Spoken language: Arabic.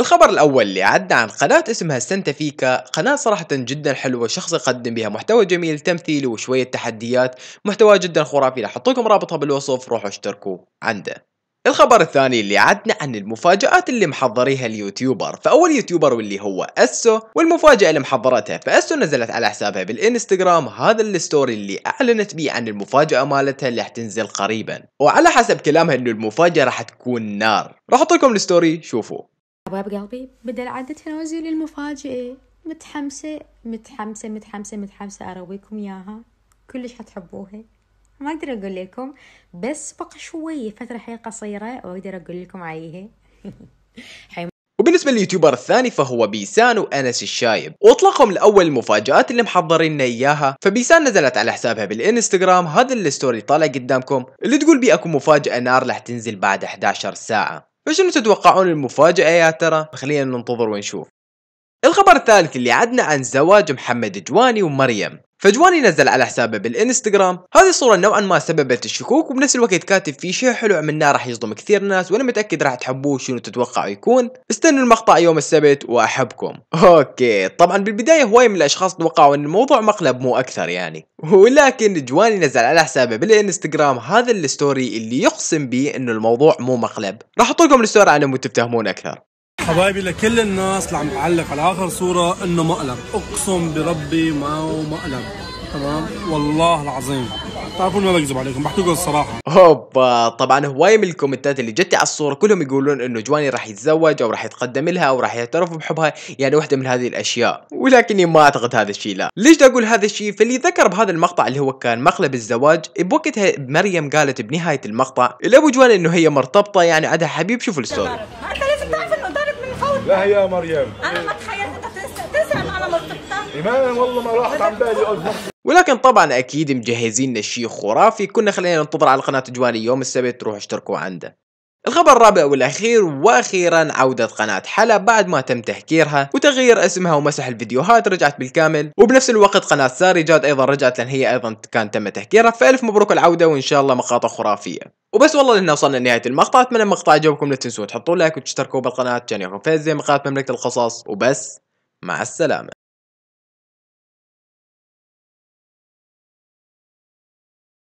الخبر الأول اللي عدى عن قناة اسمها سنتافيكا، قناة صراحة جدا حلوة، شخص يقدم بها محتوى جميل تمثيلي وشوية تحديات، محتوى جدا خرافي، راح لكم رابطها بالوصف، روحوا اشتركوا عنده. الخبر الثاني اللي عدنا عن المفاجآت اللي محضريها اليوتيوبر، فأول يوتيوبر واللي هو أسو، والمفاجأة اللي محضرتها فأسو نزلت على حسابها بالإنستغرام هذا الستوري اللي أعلنت بيه عن المفاجأة مالتها اللي راح تنزل قريبا، وعلى حسب كلامها إنه المفاجأة راح تكون نار. راح أحط لكم الستوري شوفوا. حبايب قلبي، بدل عدة تنازل المفاجأة، متحمسة متحمسة متحمسة متحمسة أرويكم إياها، كلش حتحبوها، ما أقدر أقول لكم، بس بقى شوية فترة حيل قصيرة وأقدر أقول لكم عليها. وبالنسبة لليوتيوبر الثاني فهو بيسان وأنس الشايب، وأطلقهم الأول المفاجآت اللي محضرين إياها. فبيسان نزلت على حسابها بالإنستغرام هذا الستوري طالع قدامكم اللي تقول بيه أكو مفاجأة نار رح تنزل بعد 11 ساعة. فشنو تتوقعون المفاجأة يا ترى؟ خلينا ننتظر ونشوف. الخبر الثالث اللي عدنا عن زواج محمد جواني ومريم، فجواني نزل على حسابه بالإنستغرام هذه الصورة نوعا ما سببت الشكوك، وبنفس الوقت كاتب فيه شيء حلو عملناه راح يصدم كثير ناس وأنا متأكد راح تحبوه. شنو تتوقعوا يكون؟ استنوا المقطع يوم السبت وأحبكم. أوكي، طبعا بالبداية هواي من الأشخاص توقعوا أن الموضوع مقلب مو أكثر يعني، ولكن جواني نزل على حسابه بالإنستغرام هذا الستوري اللي يقسم بيه إنه الموضوع مو مقلب. راح أحط لكم الستوري على مود تفتهمون أكثر. حبايبي، لكل الناس اللي عم تعلق على اخر صوره انه مقلب، اقسم بربي ما هو مقلب، تمام؟ والله العظيم تعرفون ما بكذب عليكم، بحكي لكم الصراحه. هوبا، طبعا هواي من الكومنتات اللي جت على الصوره كلهم يقولون انه جواني راح يتزوج او راح يتقدم لها او راح يعترف بحبها، يعني وحده من هذه الاشياء، ولكني ما اعتقد هذا الشيء. لا، ليش دا اقول هذا الشيء؟ فاللي ذكر بهذا المقطع اللي هو كان مقلب الزواج بوقتها مريم، قالت بنهايه المقطع لابو جواني انه هي مرتبطه يعني عندها حبيب. شوفوا الستوري. لا يا مريم، انا ما تخيلت انت تنسى ان انا مرتبطه. ايمان والله ما راحت عن بالي. ولكن طبعا اكيد مجهزين لنا شيء خرافي، كنا خلينا ننتظر على قناه جواني يوم السبت، روحوا اشتركوا عنده. الخبر الرابع والاخير، واخيرا عودت قناه حلا بعد ما تم تهكيرها وتغيير اسمها ومسح الفيديوهات، رجعت بالكامل، وبنفس الوقت قناه ساري جاد ايضا رجعت لان هي ايضا كان تم تهكيرها. فالف مبروك العوده وان شاء الله مقاطع خرافيه. وبس والله هنا وصلنا لنهايه المقطع، اتمنى المقطع عجبكم، لا تنسوا تحطوا لايك وتشتركوا بالقناه، كان يومكم فايز زي من قناه مملكه القصص، وبس مع السلامه.